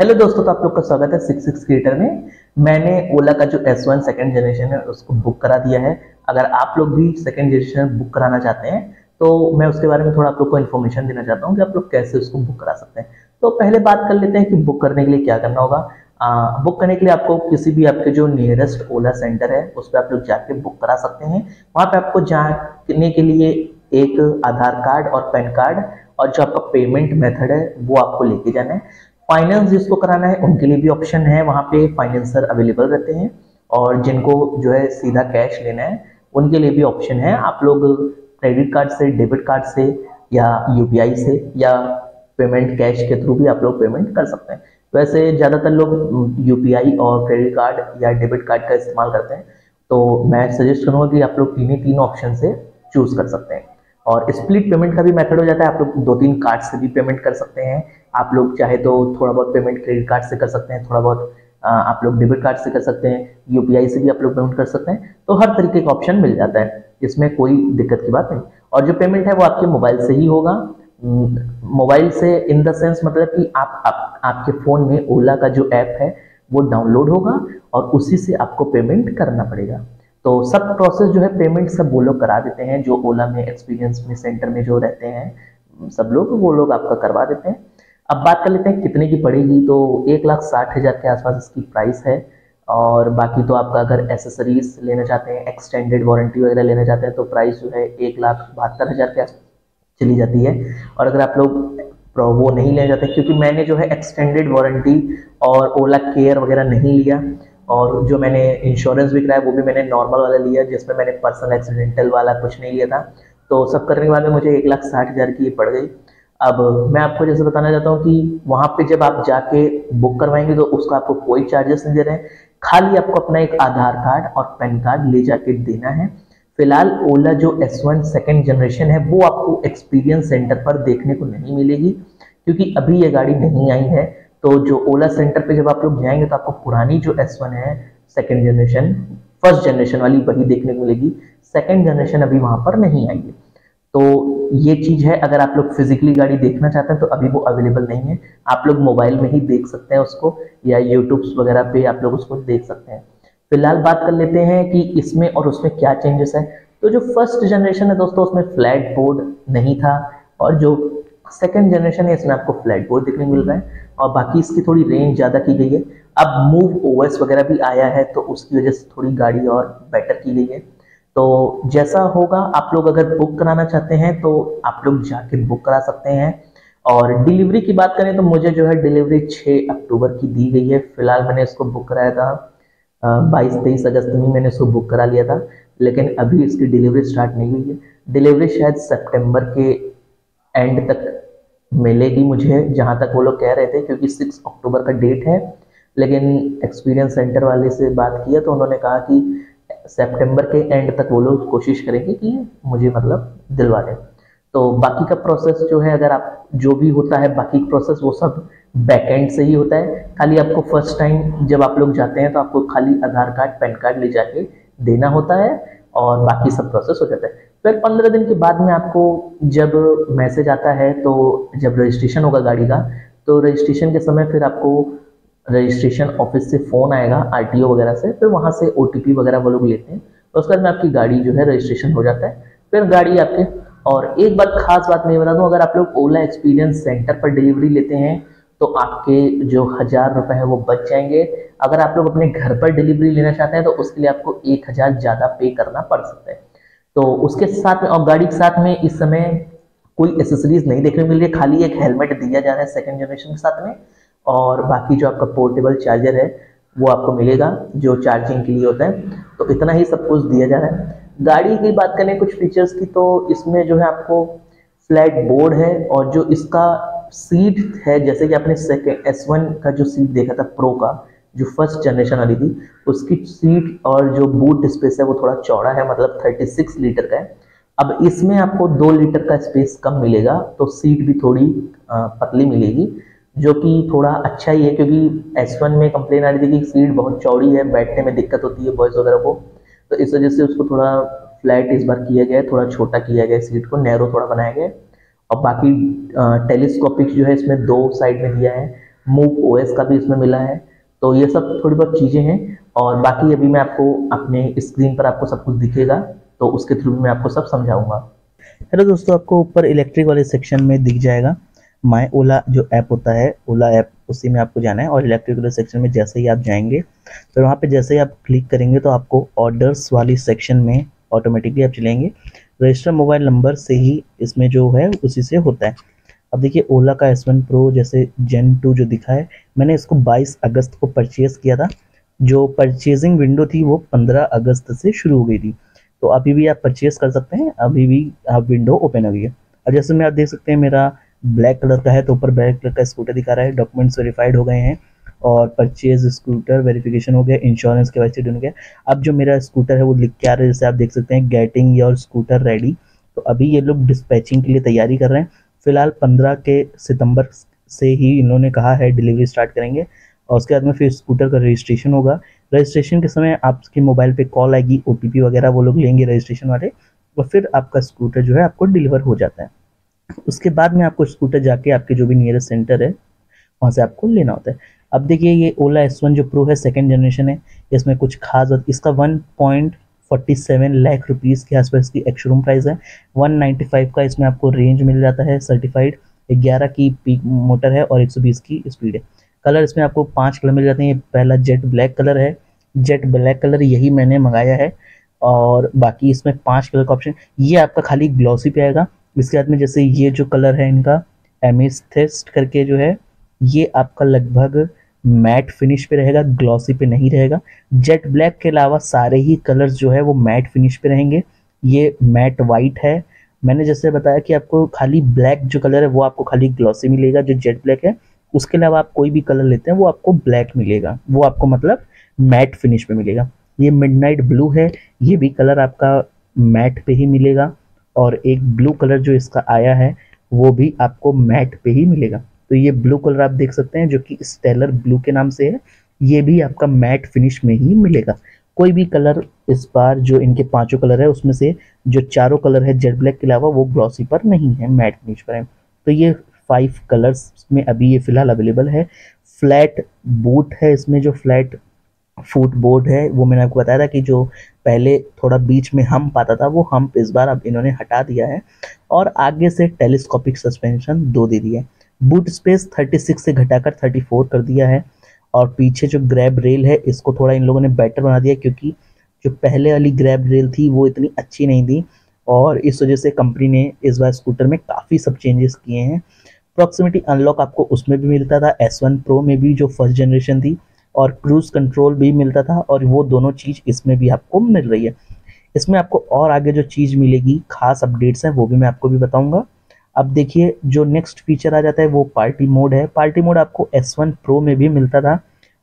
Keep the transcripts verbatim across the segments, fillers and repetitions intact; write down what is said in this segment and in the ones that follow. Hello दोस्तों, तो आप लोग का स्वागत है सिक्स सिक्स क्रिएटर में। मैंने ओला का जो एस वन सेकेंड जनरेशन है उसको बुक करा दिया है। अगर आप लोग भी सेकेंड जनरेशन बुक कराना चाहते हैं तो मैं उसके बारे में थोड़ा आप लोग को इन्फॉर्मेशन देना चाहता हूं कि आप लोग कैसे उसको बुक करा सकते हैं। तो पहले बात कर लेते हैं कि बुक करने के लिए क्या करना होगा। आ, बुक करने के लिए आपको किसी भी आपके जो नियरेस्ट ओला सेंटर है उस पर आप लोग जाके बुक करा सकते हैं। वहाँ पर आपको जाने के लिए एक आधार कार्ड और पैन कार्ड और जो आपका पेमेंट मेथड है वो आपको लेके जाना है। फाइनेंस जिसको कराना है उनके लिए भी ऑप्शन है, वहाँ पे फाइनेंसर अवेलेबल रहते हैं और जिनको जो है सीधा कैश लेना है उनके लिए भी ऑप्शन है। आप लोग क्रेडिट कार्ड से, डेबिट कार्ड से या यूपीआई से या पेमेंट कैश के थ्रू भी आप लोग पेमेंट कर सकते हैं। वैसे ज़्यादातर लोग यूपीआई और क्रेडिट कार्ड या डेबिट कार्ड का इस्तेमाल करते हैं, तो मैं सजेस्ट करूँगा कि आप लोग तीन ही तीन ऑप्शन से चूज़ कर सकते हैं। और स्प्लिट पेमेंट का भी मेथड हो जाता है, आप लोग दो तीन कार्ड से भी पेमेंट कर सकते हैं। आप लोग चाहे तो थोड़ा बहुत पेमेंट क्रेडिट कार्ड से कर सकते हैं, थोड़ा बहुत आप लोग डेबिट कार्ड से कर सकते हैं, यूपीआई से भी आप लोग पेमेंट कर सकते हैं। तो हर तरीके का ऑप्शन मिल जाता है, इसमें कोई दिक्कत की बात नहीं। और जो पेमेंट है वो आपके मोबाइल से ही होगा। मोबाइल से इन द सेंस मतलब कि आप, आप आपके फ़ोन में ओला का जो ऐप है वो डाउनलोड होगा और उसी से आपको पेमेंट करना पड़ेगा। तो सब प्रोसेस जो है पेमेंट सब वो लोग करा देते हैं, जो ओला में एक्सपीरियंस में सेंटर में जो रहते हैं सब लोग वो लोग आपका करवा देते हैं। अब बात कर लेते हैं कितने की पड़ेगी। तो एक लाख साठ हज़ार के आसपास इसकी प्राइस है। और बाकी तो आपका अगर एसेसरीज लेना चाहते हैं, एक्सटेंडेड वारंटी वगैरह लेना चाहते हैं तो प्राइस जो है एक लाख बहत्तर हज़ार के आसपास चली जाती है। और अगर आप लोग वो नहीं लेना चाहते, क्योंकि मैंने जो है एक्सटेंडेड वारंटी और ओला केयर वगैरह नहीं लिया, और जो मैंने इंश्योरेंस भी कराया वो भी मैंने नॉर्मल वाला लिया, जिसमें मैंने पर्सनल एक्सीडेंटल वाला कुछ नहीं लिया था। तो सब करने के बाद में मुझे एक लाख साठ हज़ार की पड़ गई। अब मैं आपको जैसे बताना चाहता हूँ कि वहाँ पे जब आप जाके बुक करवाएंगे तो उसका आपको कोई चार्जेस नहीं दे रहे हैं, खाली आपको अपना एक आधार कार्ड और पैन कार्ड ले जाके देना है। फिलहाल ओला जो एस वन सेकेंड जनरेशन है वो आपको एक्सपीरियंस सेंटर पर देखने को नहीं मिलेगी, क्योंकि अभी ये गाड़ी नहीं आई है। तो जो ओला सेंटर पे जब आप लोग जाएंगे तो आपको पुरानी जो एस वन है सेकेंड जनरेशन, फर्स्ट जनरेशन वाली वही देखने को मिलेगी। सेकेंड जनरेशन अभी वहाँ पर नहीं आई है। तो ये चीज़ है, अगर आप लोग फिजिकली गाड़ी देखना चाहते हैं तो अभी वो अवेलेबल नहीं है। आप लोग मोबाइल में ही देख सकते हैं उसको, या यूट्यूब्स वगैरह पे आप लोग उसको देख सकते हैं। फिलहाल बात कर लेते हैं कि इसमें और उसमें क्या चेंजेस है। तो जो फर्स्ट जनरेशन है दोस्तों उसमें फ्लैट बोर्ड नहीं था, और जो सेकेंड जनरेशन है इसमें आपको फ्लैट बोर्ड देखने को मिल रहा है। और बाकी इसकी थोड़ी रेंज ज़्यादा की गई है। अब मूव ओएस वगैरह भी आया है, तो उसकी वजह से थोड़ी गाड़ी और बेटर की गई है। तो जैसा होगा, आप लोग अगर बुक कराना चाहते हैं तो आप लोग जाके बुक करा सकते हैं। और डिलीवरी की बात करें तो मुझे जो है डिलीवरी छः अक्टूबर की दी गई है। फिलहाल मैंने इसको बुक कराया था बाईस तेईस अगस्त में, मैंने इसको बुक करा लिया था, लेकिन अभी इसकी डिलीवरी स्टार्ट नहीं हुई है। डिलीवरी शायद सेप्टेम्बर के एंड तक मिलेगी मुझे, जहाँ तक वो लोग कह रहे थे, क्योंकि सिक्स अक्टूबर का डेट है। लेकिन एक्सपीरियंस सेंटर वाले से बात किया तो उन्होंने कहा कि सितंबर के एंड तक वो लोग कोशिश करेंगे कि मुझे मतलब दिलवा दें। तो बाकी का प्रोसेस जो है, अगर आप जो भी होता है बाकी का प्रोसेस वो सब बैकएंड से ही होता है। खाली आपको फर्स्ट टाइम जब आप लोग जाते हैं तो आपको खाली आधार कार्ड, पैन कार्ड ले जाके देना होता है और बाकी सब प्रोसेस हो जाता है। फिर पंद्रह दिन के बाद में आपको जब मैसेज आता है, तो जब रजिस्ट्रेशन होगा गाड़ी का, तो रजिस्ट्रेशन के समय फिर आपको रजिस्ट्रेशन ऑफिस से फ़ोन आएगा, आरटीओ वगैरह से, फिर वहाँ से ओटीपी वगैरह वो लोग लेते हैं। तो उसके बाद में आपकी गाड़ी जो है रजिस्ट्रेशन हो जाता है, फिर गाड़ी आपके। और एक बात खास बात मैं बता दूँ, अगर आप लोग ओला एक्सपीरियंस सेंटर पर डिलीवरी लेते हैं तो आपके जो हज़ार रुपये है वो बच जाएंगे। अगर आप लोग अपने घर पर डिलीवरी लेना चाहते हैं तो उसके लिए आपको एक हज़ार ज़्यादा पे करना पड़ सकता है। तो उसके साथ में और गाड़ी के साथ में इस समय कोई एसेसरीज नहीं देखने को मिल रही है, खाली एक हेलमेट दिया जा रहा है सेकेंड जनरेशन के साथ में। और बाकी जो आपका पोर्टेबल चार्जर है वो आपको मिलेगा, जो चार्जिंग के लिए होता है। तो इतना ही सब कुछ दिया जा रहा है। गाड़ी की बात करें कुछ फीचर्स की, तो इसमें जो है आपको फ्लैट बोर्ड है, और जो इसका सीट है, जैसे कि आपने सेकेंड एस वन का जो सीट देखा था प्रो का, जो फर्स्ट जनरेशन वाली थी, उसकी सीट और जो बूट स्पेस है वो थोड़ा चौड़ा है, मतलब छत्तीस लीटर का है। अब इसमें आपको दो लीटर का स्पेस कम मिलेगा, तो सीट भी थोड़ी पतली मिलेगी, जो कि थोड़ा अच्छा ही है, क्योंकि एस वन में कंप्लेन आ रही थी कि सीट बहुत चौड़ी है, बैठने में दिक्कत होती है बॉयज़ वगैरह को। तो इस वजह से उसको थोड़ा फ्लैट इस बार किया गया है, थोड़ा छोटा किया गया है, सीट को नैरो थोड़ा बनाया गया है। और बाकी टेलीस्कोपिक जो है इसमें दो साइड में दिया है, मूव ओएस का भी इसमें मिला है। तो ये सब थोड़ी बहुत चीज़ें हैं, और बाकी अभी मैं आपको अपने स्क्रीन पर आपको सब कुछ दिखेगा तो उसके थ्रू भी मैं आपको सब समझाऊंगा। हेलो दोस्तों, आपको ऊपर इलेक्ट्रिक वाले सेक्शन में दिख जाएगा माय ओला जो ऐप होता है, ओला ऐप, उसी में आपको जाना है। और इलेक्ट्रिक वाले सेक्शन में जैसे ही आप जाएंगे तो वहाँ पे जैसे ही आप क्लिक करेंगे तो आपको ऑर्डर्स वाली सेक्शन में ऑटोमेटिकली आप चलेंगे। रजिस्टर मोबाइल नंबर से ही इसमें जो है उसी से होता है। अब देखिए ओला का एस वन प्रो जैसे जेन टू जो दिखा है, मैंने इसको बाईस अगस्त को परचेज़ किया था। जो परचेजिंग विंडो थी वो पंद्रह अगस्त से शुरू हो गई थी, तो अभी भी आप परचेज़ कर सकते हैं। अभी भी आप विंडो ओपन हो गई है। अब जैसे मैं आप देख सकते हैं मेरा ब्लैक कलर का है तो ऊपर ब्लैक कलर का स्कूटर दिखा रहा है। डॉक्यूमेंट्स वेरीफाइड हो गए हैं और परचेज स्कूटर वेरिफिकेशन हो गया, इंश्योरेंस के वैसे हो गया। अब जो मेरा स्कूटर है वो लिख के आ रहा है, जैसे आप देख सकते हैं गेटिंग योर स्कूटर रेडी। तो अभी ये लोग डिस्पैचिंग के लिए तैयारी कर रहे हैं। फिलहाल पंद्रह के सितंबर से ही इन्होंने कहा है डिलीवरी स्टार्ट करेंगे, और उसके बाद में फिर स्कूटर का रजिस्ट्रेशन होगा। रजिस्ट्रेशन के समय आपके मोबाइल पे कॉल आएगी, ओ टी पी वगैरह वो लोग लेंगे रजिस्ट्रेशन वाले, और फिर आपका स्कूटर जो है आपको डिलीवर हो जाता है। उसके बाद में आपको स्कूटर जाके आपके जो भी नियरेस्ट सेंटर है वहाँ से आपको लेना होता है। अब देखिए ये ओला एस वन जो प्रो है सेकंड जनरेशन है, इसमें कुछ खास बात, इसका एक point four seven lakh rupees के आसपास की एक्शोरूम प्राइस है। एक सौ पचानवे का इसमें आपको रेंज मिल जाता है, सर्टिफाइड ग्यारह की पीक मोटर है और एक सौ बीस की स्पीड है। कलर इसमें आपको पाँच कलर मिल जाते हैं। पहला जेट ब्लैक कलर है, जेट ब्लैक कलर यही मैंने मंगाया है, और बाकी इसमें पाँच कलर का ऑप्शन। ये आपका खाली ग्लॉसी पे आएगा। इसके बाद में जैसे ये जो कलर है इनका एमेथिस्ट करके जो है, ये आपका लगभग मैट फिनिश पे रहेगा, ग्लॉसी पे नहीं रहेगा। जेट ब्लैक के अलावा सारे ही कलर्स जो है वो मैट फिनिश पे रहेंगे। ये मैट वाइट है। मैंने जैसे बताया कि आपको खाली ब्लैक जो कलर है वो आपको खाली ग्लॉसी मिलेगा जो जेट ब्लैक है। उसके अलावा आप कोई भी कलर लेते हैं वो आपको ब्लैक मिलेगा, वो आपको मतलब मैट फिनिश पे मिलेगा। ये मिडनाइट ब्लू है, ये भी कलर आपका मैट पे ही मिलेगा, और एक ब्लू कलर जो इसका आया है वो भी आपको मैट पे ही मिलेगा। तो ये ब्लू कलर आप देख सकते हैं जो कि स्टेलर ब्लू के नाम से है, ये भी आपका मैट फिनिश में ही मिलेगा। कोई भी कलर इस बार जो इनके पांचों कलर है उसमें से जो चारों कलर है जेट ब्लैक के अलावा वो ग्लॉसी पर नहीं है, मैट फिनिश पर है। तो ये फाइव कलर्स में अभी ये फ़िलहाल अवेलेबल है। फ्लैट बूट है, इसमें जो फ्लैट फुट बोर्ड है वो मैंने आपको बताया था कि जो पहले थोड़ा बीच में हम्प आता था वो हम्प इस बार अब इन्होंने हटा दिया है, और आगे से टेलीस्कोपिक सस्पेंशन दो दे दिया है। बूट स्पेस छत्तीस से घटाकर चौंतीस कर दिया है, और पीछे जो ग्रैब रेल है इसको थोड़ा इन लोगों ने बेटर बना दिया, क्योंकि जो पहले वाली ग्रैब रेल थी वो इतनी अच्छी नहीं थी, और इस वजह से कंपनी ने इस बार स्कूटर में काफ़ी सब चेंजेस किए हैं। प्रॉक्सिमिटी अनलॉक आपको उसमें भी मिलता था, एस वन प्रो में भी जो फर्स्ट जनरेशन थी, और क्रूज कंट्रोल भी मिलता था, और वो दोनों चीज़ इसमें भी आपको मिल रही है। इसमें आपको और आगे जो चीज़ मिलेगी, खास अपडेट्स हैं वो भी मैं आपको भी बताऊंगा। अब देखिए जो नेक्स्ट फीचर आ जाता है वो पार्टी मोड है। पार्टी मोड आपको एस वन प्रो में भी मिलता था,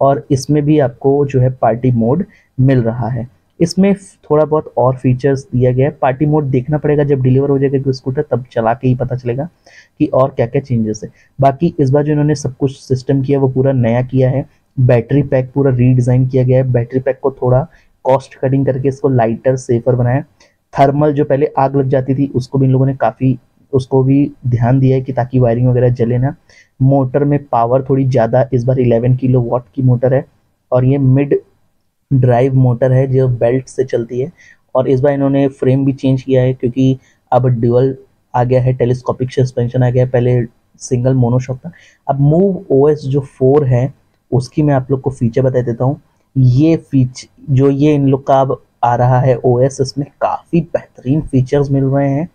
और इसमें भी आपको जो है पार्टी मोड मिल रहा है। इसमें थोड़ा बहुत और फीचर्स दिया गया है। पार्टी मोड देखना पड़ेगा जब डिलीवर हो जाएगा स्कूटर, तब चला के ही पता चलेगा कि और क्या क्या चेंजेस है। बाकी इस बार जो इन्होंने सब कुछ सिस्टम किया वो पूरा नया किया है। बैटरी पैक पूरा रीडिज़ाइन किया गया है, बैटरी पैक को थोड़ा कॉस्ट कटिंग करके इसको लाइटर सेफर बनाया। थर्मल जो पहले आग लग जाती थी उसको भी इन लोगों ने काफ़ी उसको भी ध्यान दिया है कि ताकि वायरिंग वगैरह जले ना। मोटर में पावर थोड़ी ज़्यादा, इस बार ग्यारह किलो वाट की मोटर है, और ये मिड ड्राइव मोटर है जो बेल्ट से चलती है। और इस बार इन्होंने फ्रेम भी चेंज किया है, क्योंकि अब ड्यूअल आ गया है, टेलीस्कोपिक सस्पेंशन आ गया है, पहले सिंगल मोनोशॉक था। अब मूव ओएस जो फोर है उसकी मैं आप लोग को फीचर बता देता हूँ। ये फीच जो ये इन लोग का अब आ रहा है ओएस, इसमें काफ़ी बेहतरीन फीचर्स मिल रहे हैं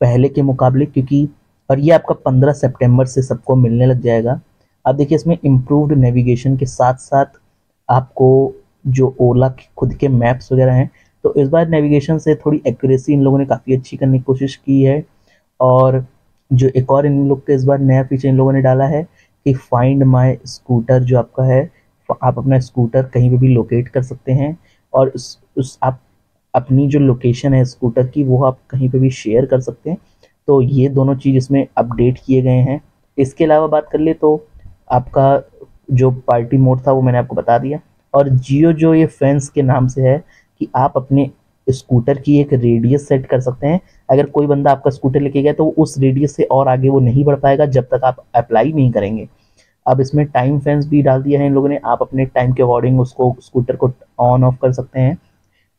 पहले के मुकाबले, क्योंकि और ये आपका पंद्रह सितंबर से सबको मिलने लग जाएगा। अब देखिए इसमें इम्प्रूव्ड नेविगेशन के साथ साथ आपको जो ओला के खुद के मैप्स वगैरह हैं, तो इस बार नेविगेशन से थोड़ी एक्यूरेसी इन लोगों ने काफ़ी अच्छी करने की कोशिश की है। और जो एक और इन लोग के इस बार नया फीचर इन लोगों ने डाला है कि फाइंड माय स्कूटर जो आपका है, आप अपना स्कूटर कहीं पे भी लोकेट कर सकते हैं, और उस, उस आप अपनी जो लोकेशन है स्कूटर की वो आप कहीं पे भी शेयर कर सकते हैं। तो ये दोनों चीज़ इसमें अपडेट किए गए हैं। इसके अलावा बात कर ले तो आपका जो पार्टी मोड था वो मैंने आपको बता दिया। और जियो जो ये फैंस के नाम से है कि आप अपने स्कूटर की एक रेडियस सेट कर सकते हैं। अगर कोई बंदा आपका स्कूटर लेके गया तो उस रेडियस से और आगे वो नहीं बढ़ पाएगा जब तक आप अप्लाई नहीं करेंगे। अब इसमें टाइम फेंस भी डाल दिया है इन लोगों ने, आप अपने टाइम के अकॉर्डिंग उसको स्कूटर को ऑन ऑफ कर सकते हैं।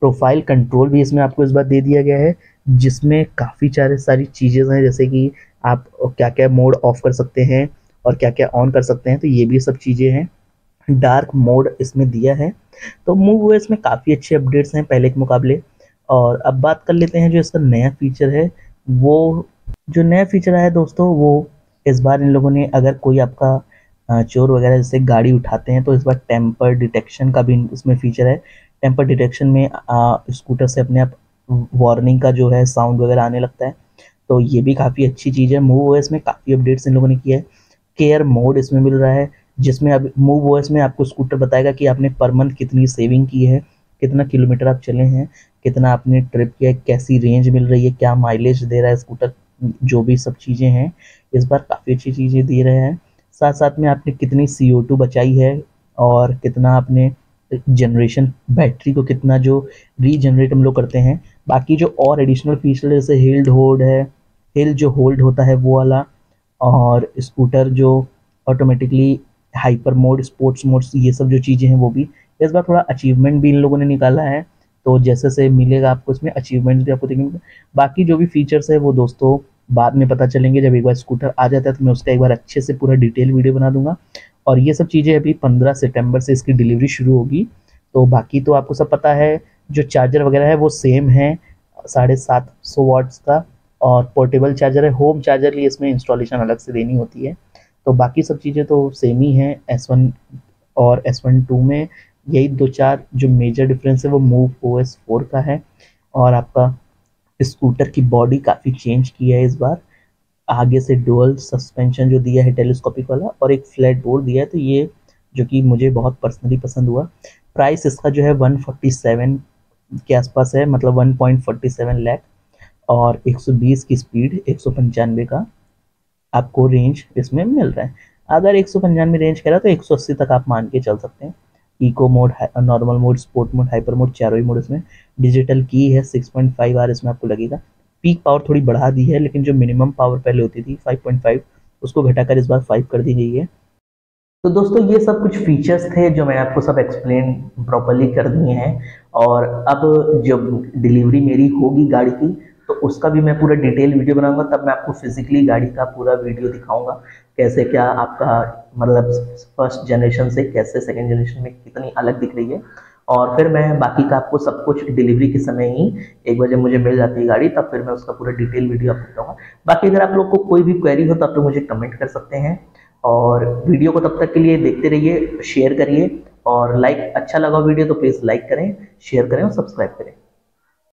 प्रोफाइल कंट्रोल भी इसमें आपको इस बार दे दिया गया है, जिसमें काफ़ी सारे सारी चीज़ें हैं, जैसे कि आप क्या क्या मोड ऑफ कर सकते हैं और क्या क्या ऑन कर सकते हैं, तो ये भी सब चीज़ें हैं। डार्क मोड इसमें दिया है, तो मूव ओएस में काफ़ी अच्छे अपडेट्स हैं पहले के मुकाबले। और अब बात कर लेते हैं जो इसका नया फीचर है, वो जो नया फीचर आया दोस्तों, वो इस बार इन लोगों ने अगर कोई आपका चोर वगैरह जैसे गाड़ी उठाते हैं तो इस बार टेम्पर डिटेक्शन का भी इसमें फ़ीचर है। टेम्पर डिटेक्शन में स्कूटर से अपने आप वार्निंग का जो है साउंड वगैरह आने लगता है, तो ये भी काफ़ी अच्छी चीज़ है। मूव ओएस में काफ़ी अपडेट्स इन लोगों ने किया है। केयर मोड इसमें मिल रहा है, जिसमें अब मूव ओएस में आपको स्कूटर बताएगा कि आपने पर मंथ कितनी सेविंग की है, कितना किलोमीटर आप चले हैं, कितना आपने ट्रिप किया, कैसी रेंज मिल रही है, क्या माइलेज दे रहा है स्कूटर, जो भी सब चीज़ें हैं इस बार काफ़ी अच्छी चीज़ें दे रहे हैं। साथ साथ में आपने कितनी सी ओ टू बचाई है और कितना आपने जनरेशन बैटरी को कितना जो रीजनरेट हम लोग करते हैं। बाकी जो और एडिशनल फीचर जैसे हिल्ड होल्ड है, हिल जो होल्ड होता है वो वाला, और स्कूटर जो automatically hyper mode, sports modes, ये सब जो चीज़ें हैं वो भी इस बार। थोड़ा अचीवमेंट भी इन लोगों ने निकाला है, तो जैसे से मिलेगा आपको इसमें अचीवमेंट्स भी आपको देखेंगे। बाकी जो भी फीचर्स है वो दोस्तों बाद में पता चलेंगे, जब एक बार स्कूटर आ जाता है तो मैं उसका एक बार अच्छे से पूरा डिटेल वीडियो बना दूंगा। और ये सब चीज़ें अभी पंद्रह सितंबर से इसकी डिलीवरी शुरू होगी। तो बाकी तो आपको सब पता है, जो चार्जर वगैरह है वो सेम है साढ़े सात सौ वाट्स का, और पोर्टेबल चार्जर है, होम चार्जर लिए इसमें इंस्टॉलेशन अलग से देनी होती है। तो बाकी सब चीज़ें तो सेम ही हैं एस वन और एस वन टू में। यही दो चार जो मेजर डिफरेंस है वो मूव ओएस फोर का है। और आपका स्कूटर की बॉडी काफ़ी चेंज की है इस बार, आगे से डुअल सस्पेंशन जो दिया है टेलीस्कोपिक वाला, और एक फ्लैट बोर्ड दिया है, तो ये जो कि मुझे बहुत पर्सनली पसंद हुआ। प्राइस इसका जो है एक सौ सैंतालीस के आसपास है, मतलब एक पॉइंट फोर सेवन लाख, और एक सौ बीस की स्पीड, एक सौ पंचानवे का आपको रेंज इसमें मिल रहा है। अगर एक सौ पंचानवे रेंज कह रहा है तो एक सौ अस्सी तक आप मान के चल सकते हैं। Eco mode, normal mode, sport mode, hyper mode, चारों ही मोड इसमें। डिजिटल की है, सिक्स पॉइंट फाइव आर इसमें आपको लगेगा। पीक पावर थोड़ी बढ़ा दी है, लेकिन जो मिनिमम पावर पहले होती थी फाइव पॉइंट फाइव, उसको घटाकर इस बार फाइव कर दी गई है। तो दोस्तों ये सब कुछ फीचर्स थे जो मैंने आपको सब एक्सप्लेन प्रॉपरली कर दिए हैं। और अब जब डिलीवरी मेरी होगी गाड़ी की, तो उसका भी मैं पूरा डिटेल वीडियो बनाऊंगा, तब मैं आपको फिजिकली गाड़ी का पूरा वीडियो दिखाऊंगा, कैसे क्या आपका मतलब फर्स्ट जनरेशन से कैसे सेकंड जनरेशन में कितनी अलग दिख रही है। और फिर मैं बाकी का आपको सब कुछ डिलीवरी के समय ही, एक बजे मुझे मिल जाती है गाड़ी, तब फिर मैं उसका पूरा डिटेल वीडियो आपको बताऊँगा। बाकी अगर आप लोग को कोई भी क्वेरी हो तो आप लोग मुझे कमेंट कर सकते हैं। और वीडियो को तब तक के लिए देखते रहिए, शेयर करिए, और लाइक अच्छा लगा वीडियो तो प्लीज़ लाइक करें, शेयर करें और सब्सक्राइब करें।